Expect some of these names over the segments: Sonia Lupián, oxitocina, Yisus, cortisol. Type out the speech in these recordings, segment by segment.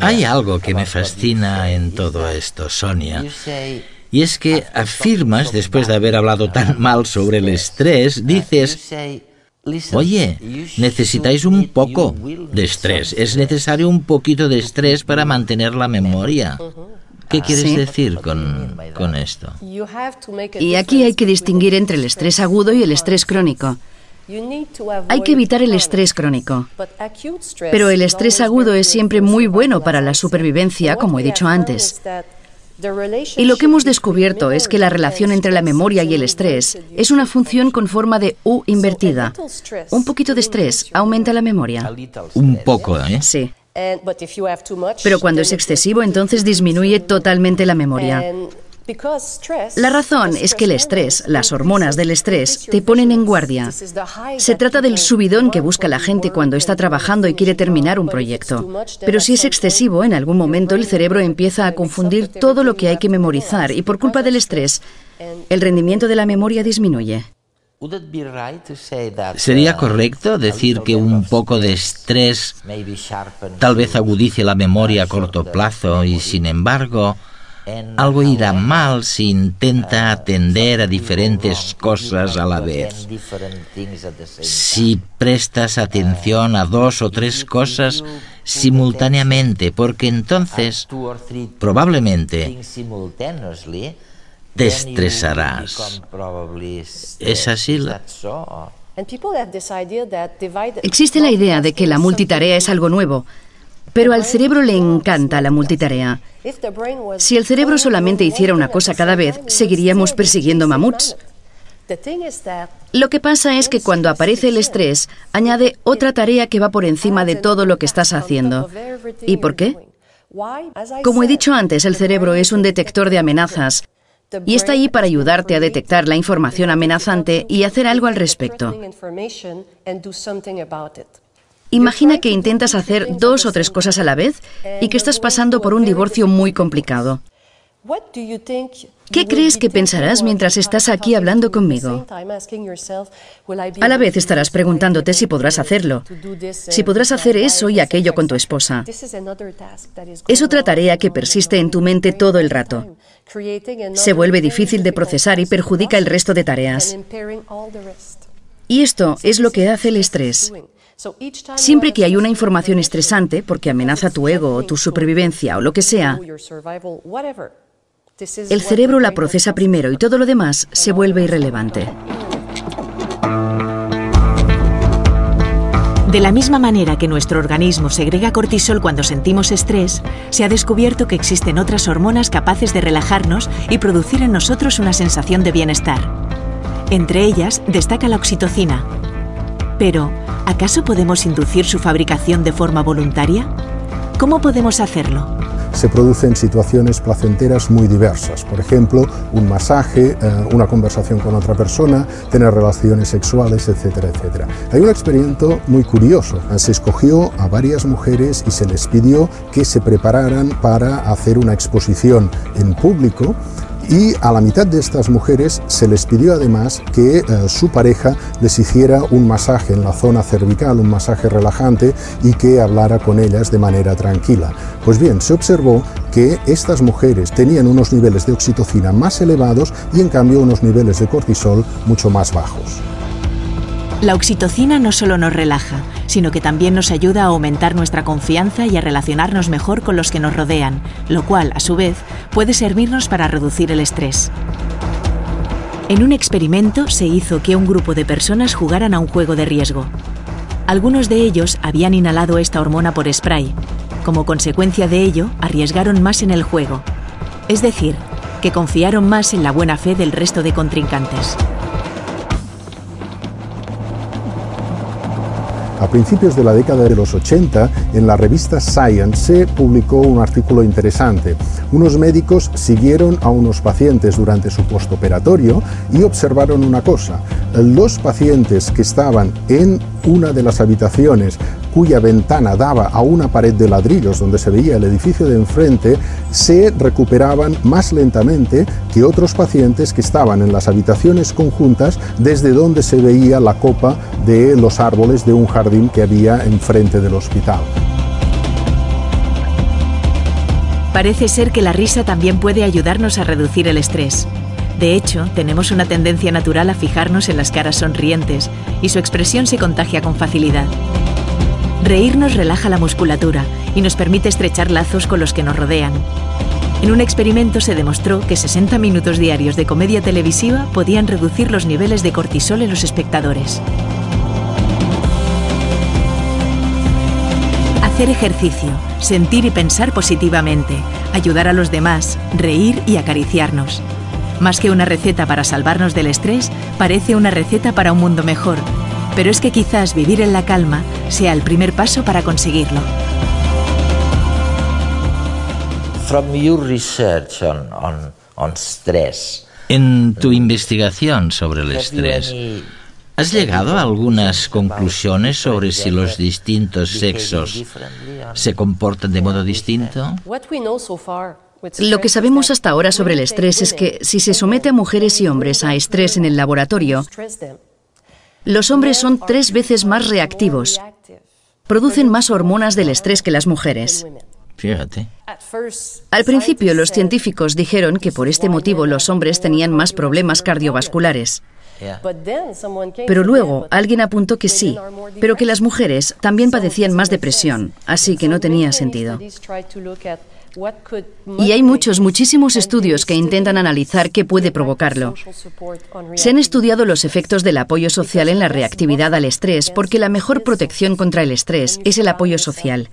Hay algo que me fascina en todo esto, Sonia, y es que afirmas, después de haber hablado tan mal sobre el estrés, dices: oye, necesitáis un poco de estrés, es necesario un poquito de estrés para mantener la memoria. ¿Qué quieres decir con esto? Y aquí hay que distinguir entre el estrés agudo y el estrés crónico. Hay que evitar el estrés crónico, pero el estrés agudo es siempre muy bueno para la supervivencia, como he dicho antes. Y lo que hemos descubierto es que la relación entre la memoria y el estrés es una función con forma de U invertida. Un poquito de estrés aumenta la memoria. Un poco, ¿eh? Sí. Pero cuando es excesivo, entonces disminuye totalmente la memoria. La razón es que el estrés, las hormonas del estrés, te ponen en guardia. Se trata del subidón que busca la gente cuando está trabajando y quiere terminar un proyecto. Pero si es excesivo, en algún momento el cerebro empieza a confundir todo lo que hay que memorizar y por culpa del estrés, el rendimiento de la memoria disminuye. ¿Sería correcto decir que un poco de estrés tal vez agudice la memoria a corto plazo y, sin embargo, algo irá mal si intenta atender a diferentes cosas a la vez? Si prestas atención a 2 o 3 cosas simultáneamente, porque entonces probablemente te estresarás. ¿Es así? Existe la idea de que la multitarea es algo nuevo. Pero al cerebro le encanta la multitarea. Si el cerebro solamente hiciera una cosa cada vez, seguiríamos persiguiendo mamuts. Lo que pasa es que cuando aparece el estrés, añade otra tarea que va por encima de todo lo que estás haciendo. ¿Y por qué? Como he dicho antes, el cerebro es un detector de amenazas y está ahí para ayudarte a detectar la información amenazante y hacer algo al respecto. Imagina que intentas hacer 2 o 3 cosas a la vez y que estás pasando por un divorcio muy complicado. ¿Qué crees que pensarás mientras estás aquí hablando conmigo? A la vez estarás preguntándote si podrás hacerlo, si podrás hacer eso y aquello con tu esposa. Es otra tarea que persiste en tu mente todo el rato. Se vuelve difícil de procesar y perjudica el resto de tareas. Y esto es lo que hace el estrés. Siempre que hay una información estresante, porque amenaza tu ego o tu supervivencia o lo que sea, el cerebro la procesa primero y todo lo demás se vuelve irrelevante. De la misma manera que nuestro organismo segrega cortisol cuando sentimos estrés, se ha descubierto que existen otras hormonas capaces de relajarnos y producir en nosotros una sensación de bienestar. Entre ellas destaca la oxitocina. Pero, ¿acaso podemos inducir su fabricación de forma voluntaria? ¿Cómo podemos hacerlo? Se producen situaciones placenteras muy diversas. Por ejemplo, un masaje, una conversación con otra persona, tener relaciones sexuales, etcétera, etcétera. Hay un experimento muy curioso. Se escogió a varias mujeres y se les pidió que se prepararan para hacer una exposición en público. Y a la mitad de estas mujeres se les pidió además que su pareja les hiciera un masaje en la zona cervical, un masaje relajante, y que hablara con ellas de manera tranquila. Pues bien, se observó que estas mujeres tenían unos niveles de oxitocina más elevados y en cambio unos niveles de cortisol mucho más bajos. La oxitocina no solo nos relaja, sino que también nos ayuda a aumentar nuestra confianza y a relacionarnos mejor con los que nos rodean, lo cual, a su vez, puede servirnos para reducir el estrés. En un experimento se hizo que un grupo de personas jugaran a un juego de riesgo. Algunos de ellos habían inhalado esta hormona por spray. Como consecuencia de ello, arriesgaron más en el juego. Es decir, que confiaron más en la buena fe del resto de contrincantes. A principios de la década de los 80, en la revista Science se publicó un artículo interesante. Unos médicos siguieron a unos pacientes durante su postoperatorio y observaron una cosa. Los pacientes que estaban en una de las habitaciones cuya ventana daba a una pared de ladrillos donde se veía el edificio de enfrente, se recuperaban más lentamente que otros pacientes que estaban en las habitaciones conjuntas desde donde se veía la copa de los árboles de un jardín que había enfrente del hospital. Parece ser que la risa también puede ayudarnos a reducir el estrés. De hecho, tenemos una tendencia natural a fijarnos en las caras sonrientes y su expresión se contagia con facilidad. Reírnos relaja la musculatura y nos permite estrechar lazos con los que nos rodean. En un experimento se demostró que 60 minutos diarios de comedia televisiva podían reducir los niveles de cortisol en los espectadores. Hacer ejercicio, sentir y pensar positivamente, ayudar a los demás, reír y acariciarnos. Más que una receta para salvarnos del estrés, parece una receta para un mundo mejor. Pero es que quizás vivir en la calma sea el primer paso para conseguirlo. En tu investigación sobre el estrés, ¿has llegado a algunas conclusiones sobre si los distintos sexos se comportan de modo distinto? Lo que sabemos hasta ahora sobre el estrés es que si se somete a mujeres y hombres a estrés en el laboratorio, los hombres son 3 veces más reactivos, producen más hormonas del estrés que las mujeres. Fíjate. Al principio los científicos dijeron que por este motivo los hombres tenían más problemas cardiovasculares. Pero luego alguien apuntó que sí, pero que las mujeres también padecían más depresión, así que no tenía sentido. Y hay muchísimos estudios que intentan analizar qué puede provocarlo. Se han estudiado los efectos del apoyo social en la reactividad al estrés, porque la mejor protección contra el estrés es el apoyo social.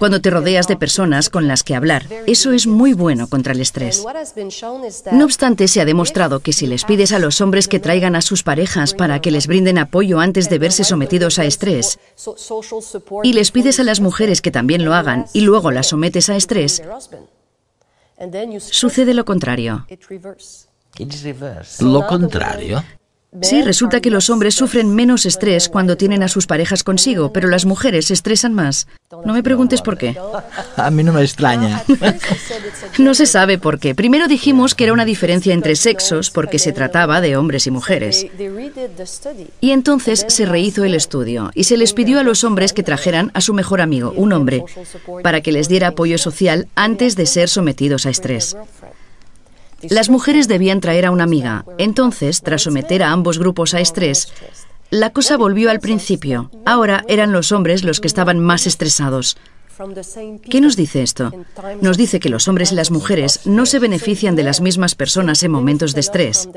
Cuando te rodeas de personas con las que hablar, eso es muy bueno contra el estrés. No obstante, se ha demostrado que si les pides a los hombres que traigan a sus parejas para que les brinden apoyo antes de verse sometidos a estrés, y les pides a las mujeres que también lo hagan y luego las sometes a estrés, sucede lo contrario. ¿Lo contrario? Sí, resulta que los hombres sufren menos estrés cuando tienen a sus parejas consigo, pero las mujeres se estresan más. No me preguntes por qué. A mí no me extraña. No se sabe por qué. Primero dijimos que era una diferencia entre sexos porque se trataba de hombres y mujeres. Y entonces se rehizo el estudio y se les pidió a los hombres que trajeran a su mejor amigo, un hombre, para que les diera apoyo social antes de ser sometidos a estrés. Las mujeres debían traer a una amiga. Entonces, tras someter a ambos grupos a estrés, la cosa volvió al principio. Ahora eran los hombres los que estaban más estresados. ¿Qué nos dice esto? Nos dice que los hombres y las mujeres no se benefician de las mismas personas en momentos de estrés.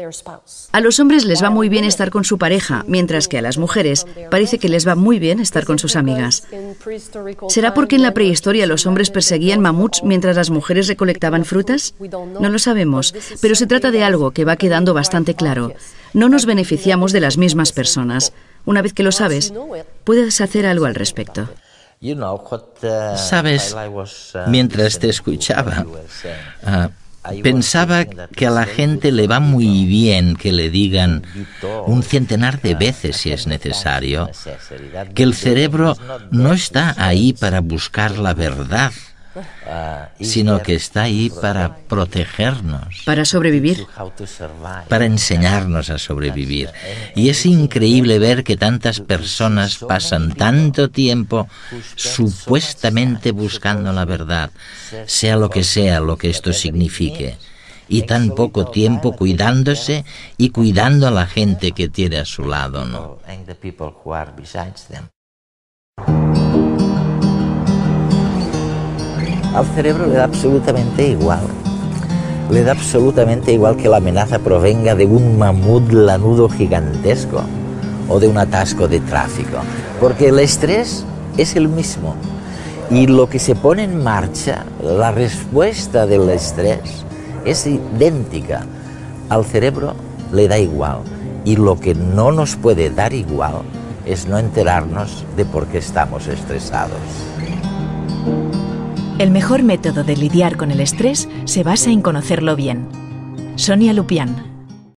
A los hombres les va muy bien estar con su pareja, mientras que a las mujeres parece que les va muy bien estar con sus amigas. ¿Será porque en la prehistoria los hombres perseguían mamuts mientras las mujeres recolectaban frutas? No lo sabemos, pero se trata de algo que va quedando bastante claro. No nos beneficiamos de las mismas personas. Una vez que lo sabes, puedes hacer algo al respecto. Sabes, mientras te escuchaba, pensaba que a la gente le va muy bien que le digan un centenar de veces si es necesario, que el cerebro no está ahí para buscar la verdad, sino que está ahí para protegernos. Para sobrevivir. Para enseñarnos a sobrevivir. Y es increíble ver que tantas personas pasan tanto tiempo supuestamente buscando la verdad, sea lo que esto signifique, y tan poco tiempo cuidándose y cuidando a la gente que tiene a su lado, ¿no? Al cerebro le da absolutamente igual. Le da absolutamente igual que la amenaza provenga de un mamut lanudo gigantesco o de un atasco de tráfico, porque el estrés es el mismo. Y lo que se pone en marcha, la respuesta del estrés, es idéntica. Al cerebro le da igual. Y lo que no nos puede dar igual es no enterarnos de por qué estamos estresados. El mejor método de lidiar con el estrés se basa en conocerlo bien. Sonia Lupián.